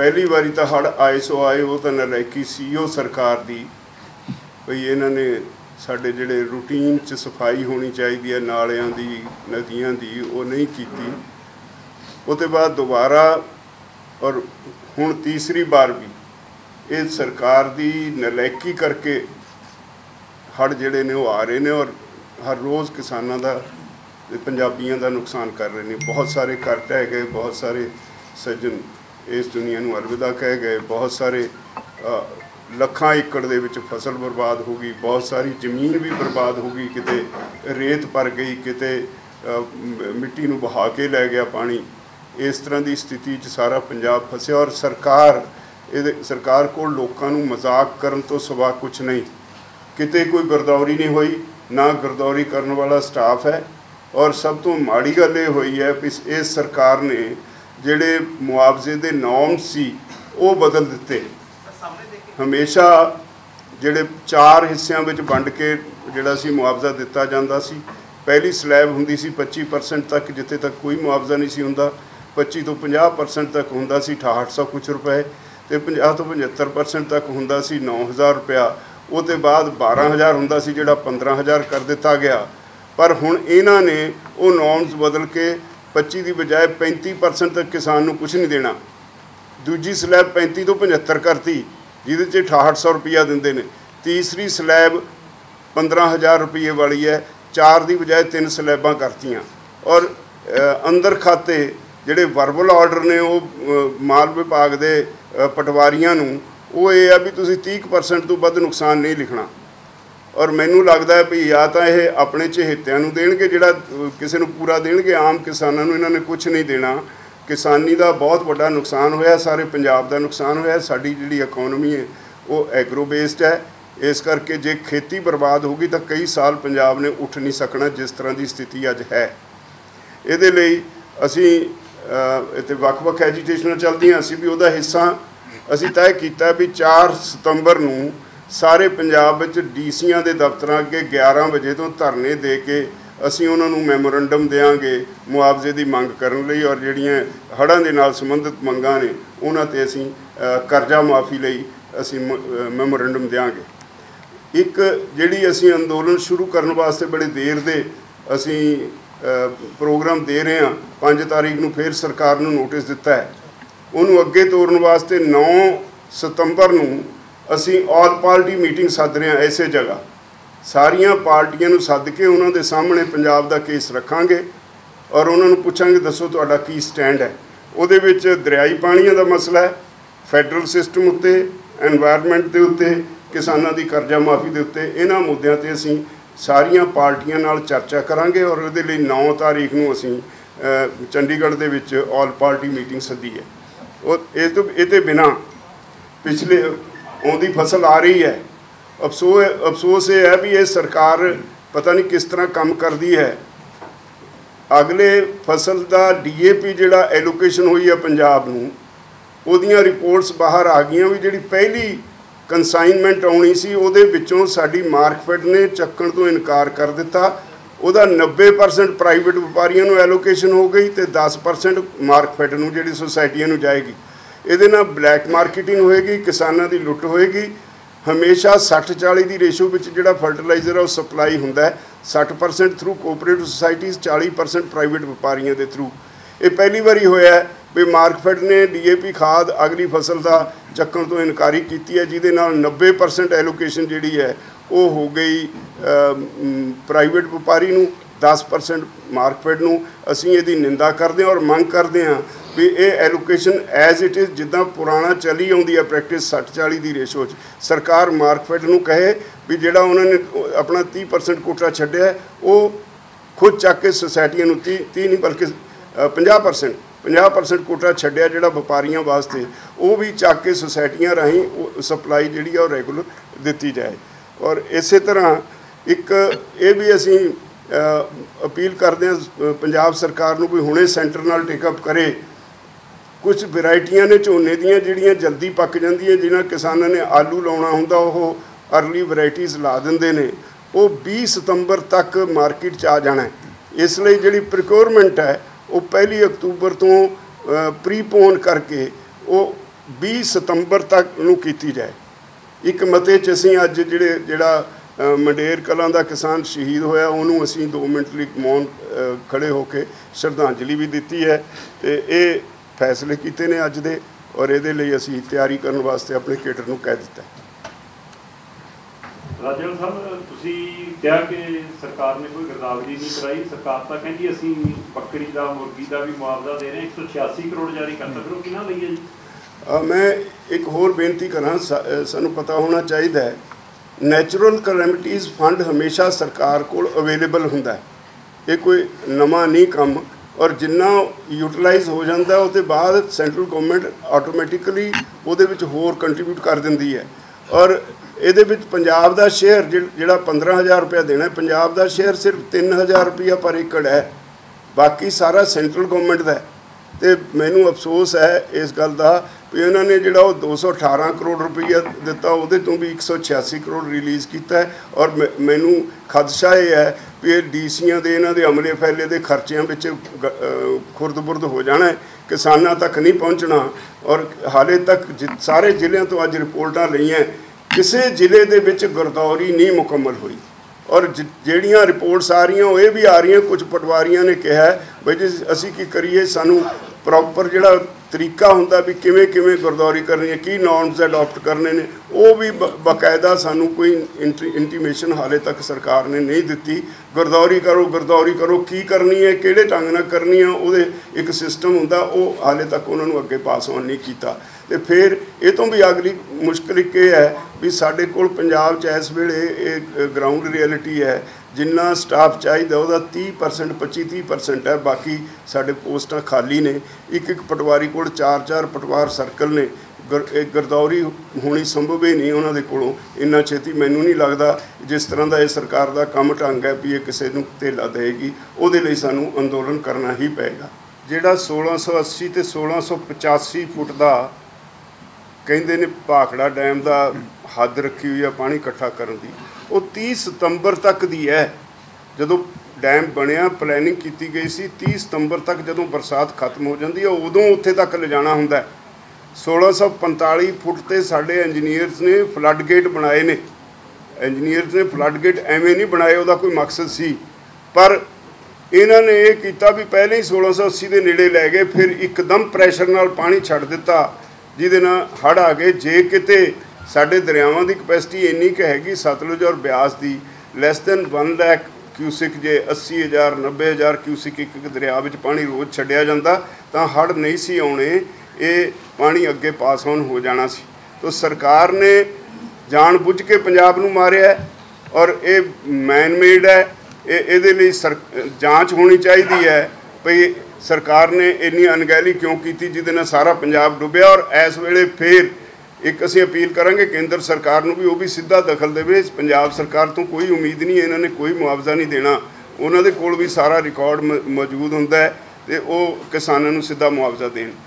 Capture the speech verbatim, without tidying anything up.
पहली बारी तो हड़ आए सो आए वो तो नलैकी सी वो सरकार दी भई इन्होंने साढ़े जिहड़े रूटीन च सफाई होनी चाहिए है नालियां दी नदियां दी वो नहीं कीती। उसके बाद दोबारा और हुण तीसरी बार भी ये सरकार दी नलैकी करके हड़ जिहड़े ने वो आ रहे ने और हर रोज़ किसानों का पंजाबियों का नुकसान कर रहे हैं। बहुत सारे घर ढह गए, बहुत सारे सज्जन इस दुनिया में अलविदा कह गए, बहुत सारे लखां एकड़ दे विच फसल बर्बाद हो गई, बहुत सारी जमीन भी बर्बाद हो गई, किते रेत भर गई, किते मिट्टी नूं बहा के लै गया पानी। इस तरह की स्थिति च सारा पंजाब फंसिया और सरकार ये सरकार को लोगों नूं मजाक करन तो सिवा कुछ नहीं, किते कोई गिरदौरी नहीं हुई, ना गिरदौरी करने वाला स्टाफ है। और सब तो माड़ी गल ये हुई है कि इस सरकार ने जिहड़े मुआवजे दे नॉर्म सी वो बदल दिते। हमेशा जिहड़े चार हिस्सियां विच वंड के जिहड़ा सी मुआवजा दिता जांदा सी, पहली स्लैब हुंदी सी पच्ची परसेंट तक जिथे तक कोई मुआवजा नहीं सी हुंदा, पच्ची तो पचास परसेंट तक हुंदा सी अठाहठ सौ कुछ रुपए, तो पचास तो पचहत्तर परसेंट तक हुंदा सी नौ हज़ार रुपया, उसके बाद बारह हज़ार हुंदा सी जिहड़ा पंद्रह हज़ार कर दिता गया। पर हुण इन्हां ने वो नॉर्म्स बदल के पच्ची की बजाय पैंती परसेंट तक किसान नूं कुछ नहीं देना। दूजी स्लैब पैंती तो पचहत्तर करती जिहदे च अठाहठ सौ रुपया दिंदे ने। तीसरी स्लैब पंद्रह हज़ार रुपये वाली है, चार की बजाय तीन स्लैबां करतियाँ। और अंदर खाते जिहड़े वर्बल आर्डर ने वो माल विभाग के पटवारियां नूं वो ये भी तुसीं तीस परसेंट तो वध नुकसान नहीं लिखना। और मैनू लगता है भी या तो ये अपने चहेत्यां नूं देणगे जिहड़ा किसी नूं पूरा देणगे, आम किसानां नूं इन्हां ने कुछ नहीं देना। किसानी का बहुत वड्डा नुकसान होया, सारे पंजाब का नुकसान होया। साडी जिहड़ी इकोनॉमी है वो एग्रो बेस्ड है, इस करके जे खेती बर्बाद होगी तो कई साल पंजाब ने उठ नहीं सकना जिस तरह की स्थिति अज है। इहदे लई असीं इत्थे वख-वख एजीटेशन चलदियां, असीं भी उहदा हिस्सा असी तय किया भी चार सितंबर नूं सारे पंजाब डीसियां दे दफ्तर अगे ग्यारह बजे तो धरने दे के असी उन्होंने मैमोरेंडम देंगे मुआवजे की मंग करन लई और जिहड़ियां हड़ां दे नाल संबंधित मंगां ने उन्हां ते असी करजा माफ़ी लई असी मैमोरेंडम देंगे। एक जिहड़ी असी अंदोलन शुरू करने वास्ते बड़े देर दे असी प्रोग्राम दे रहे हां, पाँच तारीख नूं फिर सरकार नूं नोटिस दिता है। उन्होंने अगे तोरन वास्ते नौ सितंबर नूं असी ऑल पार्टी मीटिंग सद रहे हैं। इसे जगह सारिया पार्टियां सद के उन्होंने दे सामने पंजाब का केस रखांगे और उन्होंने पूछांगे दसो तुहाडा की स्टैंड है। उहदे विच दरियाई पाणियों का मसला है, फैडरल सिस्टम उत्ते, एनवायरमेंट के उत्ते, किसानों की करजा माफ़ी के उत्ते, इन्हां मुद्दों ते असी सारिया पार्टियां नाल चर्चा करांगे और उहदे लई नौ तारीख नूं असी चंडीगढ़ दे विच ऑल पार्टी मीटिंग सदी है। और इस तो ये बिना पिछले आँधी फसल आ रही है। अफसोस अफसोस ये है भी ये सरकार पता नहीं किस तरह काम करती है। अगले फसल का डी ए पी जिहड़ा एलोकेशन हुई है पंजाब नूं उहदियां रिपोर्ट्स बाहर आ गई भी जिहड़ी पहली कंसाइनमेंट आनी सी उहदे विचों साडी मार्कफेड ने चक्कण तो इनकार कर दिता। उहदा नब्बे परसेंट प्राइवेट व्यापारियों को एलोकेशन हो गई तो दस परसेंट मार्कफेड नूं जिहड़ी सोसाइटियां नूं जाएगी। इहदे नाल ब्लैक मार्केटिंग होएगी, किसानां दी लुट होएगी। हमेशा साठ चाली दी रेशो विच जिहड़ा फर्टिलाइजर है वो सप्लाई हुंदा है, साठ परसेंट थ्रू कोऑपरेटिव सोसाइटीज़, चाली परसेंट प्राइवेट व्यापारियों के थ्रू। ये पहली बारी होया है भी मार्कफेड ने डी ए पी खाद अगली फसल का चक्कण तो इनकारी की है जिहदे नाल नब्बे परसेंट एलोकेशन जिहड़ी है वो हो गई प्राइवेट व्यापारी नूं, दस परसेंट मार्कफेड नूं। असीं इहदी निंदा करदे हां और मंग करदे हां भी ये एलोकेशन एज इट इज़ जिद्दां पुराना चली आउंदी है प्रैक्टिस साठ चाली दी रेशो च सरकार मार्कफेड नूं कहे भी जिहड़ा उन्होंने अपना तीस परसेंट कोटा छड्डिआ है वह खुद चक के सोसाइटियां नूं तीस तीस नहीं बल्कि पचास परसेंट पचास परसेंट कोटा छड्डिआ जिहड़ा व्यापारियों वास्ते वह भी चक के सोसाइटियां राहीं सप्लाई जिहड़ी आ रेगूलर दित्ती जाए। और इस तरह एक ये भी असी अपील करते हैं पंजाब सरकार को भी हुणे सेंटर नाल टेकअप करे। कुछ वैरायटियां ने झोने दियां जिहड़ियां जल्दी पक जांदियां, जिन्हां किसानां ने आलू लाउणा हुंदा ओह अर्ली वैरायटीज़ ला दिंदे ने, वह बीस सितंबर तक मार्केट च आ जाना है। इसलिए जिहड़ी प्रिक्योरमेंट है वह पहली अक्तूबर तो प्रीपोन करके वह बीस सितंबर तक इनू की जाए। एक मते च असी अज जे जड़ा मंडेर कलां दा किसान शहीद होया उन्होंने असी दो मिनट लिए मौन खड़े होकर श्रद्धांजलि भी दी है। तो ये फैसले किए ने अज दे और ये लिए असी तैयारी करने वास्ते अपने केडर को कह दिता। राजन साहब तुसी क्या कि सरकार ने कोई गिरदावरी नहीं कराई, सरकार तो कहती असी बकरी का मुर्गी का भी मुआवजा दे रहे एक सौ छियासी करोड़ जारी करता फिर कि लई है जी। मैं एक होर बेनती करा, सानू पता होना चाहिए है नैचुरल कैलेमिटीज़ फंड हमेशा सरकार को अवेलेबल होंदा है, ये कोई नवा नहीं कम और जिन्ना यूटिलाइज हो जाता है उसके बाद सेंट्रल गौरमेंट ऑटोमैटिकली उहदे विच होर कंट्रीब्यूट कर दिंदी है। और इहदे विच पंजाब का शेयर जिहड़ा पंद्रह हज़ार रुपया देना है, पंजाब का शेयर सिर्फ तीन हज़ार रुपया पर एकड़ है, बाकी सारा सेंट्रल गौरमेंट का। तो मैनू अफसोस है इस गल का भी उन्होंने जोड़ा दो सौ अठारह करोड़ रुपया दिता वो तो भी एक सौ छियासी करोड़ रिलीज़ किया है। और मैं मैनू खदशा ये है भी डीसियां दे इन्हों के अमले फैले के खर्चों में खुरद बुरद हो जाना है, किसानों तक नहीं पहुँचना। और हाले तक जि सारे जिले तो अज रिपोर्टा लईआं, किसी जिले के गिरदौरी नहीं मुकम्मल हुई। और ज जिहड़ियां रिपोर्ट्स आ रही ये भी आ रही, कुछ पटवारियों ने कहा बई जी असी की करिए, सानू प्रॉपर जिहड़ा तरीका हुंदा भी किवें किवें गिरदौरी करनी है, की नॉर्म्स अडॉप्ट करने ने, वो भी ब बाकायदा सानू कोई इंट इंटीमेशन हाले तक सरकार ने नहीं दिती। गिरदौरी करो गिरदौरी करो की करनी है, किहड़े ढंग नाल करनी है, उहदे एक सिस्टम हुंदा, वो हाले तक उन्होंने अगे पास ऑन नहीं कीता। तो फिर ये तो भी अगली मुश्किल एक है भी साढ़े कोल पंजाब च इस वेले ग्राउंड रियलिटी है, जिन्ना स्टाफ चाहिए वह तीह परसेंट पच्ची तीह परसेंट है, बाकी साढ़े पोस्टां खाली ने। एक एक पटवारी कोल चार चार पटवार सर्कल ने, गर गिरदौरी होनी संभव ही नहीं उन्होंने कोलों इन्ना छेती। मैनू नहीं लगता जिस तरह का ये सरकार का कम ढंग है भी ये किसी नूं धेला देगी, उहदे लई सानू अंदोलन करना ही पेगा। जिहड़ा सोलह सौ अस्सी तो सोलह सौ पचासी फुट का कहते ने भाखड़ा डैम का हद रखी हुई है पानी इकट्ठा करने की, वो तीह सितंबर तक दी है। जो डैम बनया प्लैनिंग की गई सी तीह सितंबर तक, जो बरसात खत्म हो जाती है उदों उत्थे तक ले जाना हुंदा है। सोलह सौ पंताली फुट ते साढ़े इंजीनियरस ने फ्लड गेट बनाए ने, इंजीनियरस ने फ्लड गेट एवें नहीं बनाए, उहदा कोई मकसद सी, पर इन्होंने यह किया भी पहले ही सोलह सौ अस्सी के नेड़े लै गए, फिर एकदम प्रैशर नाल पानी छड्ड दिता जिहदे नाल हड़ आ गए। जे किते साढ़े दरियावां की कैपेसिटी इन्नी क हैगी सतलुज और ब्यास की less than one lakh cusec, जे अस्सी हज़ार नब्बे हज़ार क्यूसिक एक दरिया में पानी रोज़ छड्डिया जांदा तां हड़ नहीं सी आउणे, ये पानी अगे पास ऑन हो जाना सी। तो सरकार ने जान बुझ के पंजाब नूं मारिया और ये मैनमेड है, ये इहदे लई सर जांच होनी चाहिदी है भई सरकार ने इन्नी अनगहली क्यों की जिहदे नाल सारा पंजाब डुबिया। और इस वेले फिर एक असीं अपील करांगे केंद्र सरकार नूं भी, वो भी सीधा दखल देवे। पंजाब सरकार तो कोई उम्मीद नहीं, इन्होंने कोई मुआवजा नहीं देना, उन्होंने कोल भी सारा रिकॉर्ड मौजूद हुंदा है, ते वो किसानां नूं सीधा मुआवजा देण।